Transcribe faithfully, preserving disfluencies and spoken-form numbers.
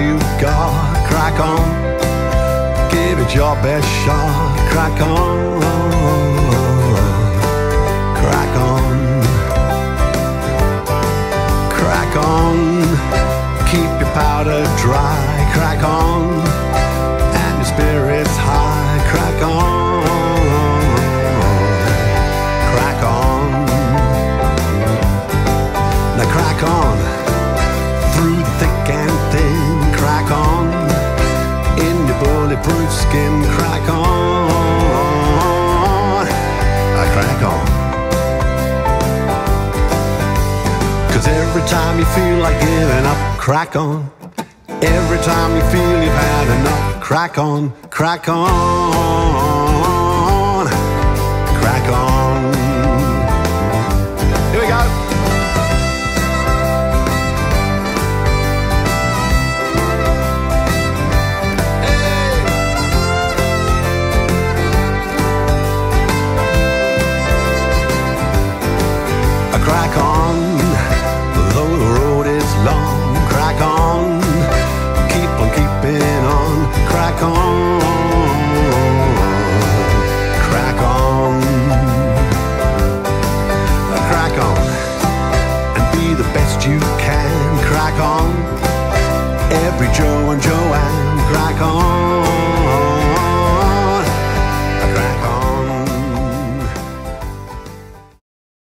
you've got. Crack on, give it your best shot. Crack on, crack on, crack on. Keep your powder dry. Crack on, and your spirits high. Crack on. Crack on, through thick and thin. Crack on, in your bulletproof skin. Crack on, I crack on. Cause every time you feel like giving up, crack on. Every time you feel you've had enough, crack on, crack on, crack on. Here we go. Crack on, though the road is long. Crack on, keep on keeping on. Crack on, crack on, crack on, and be the best you can. Crack on, every Joe and Joanne. Crack on.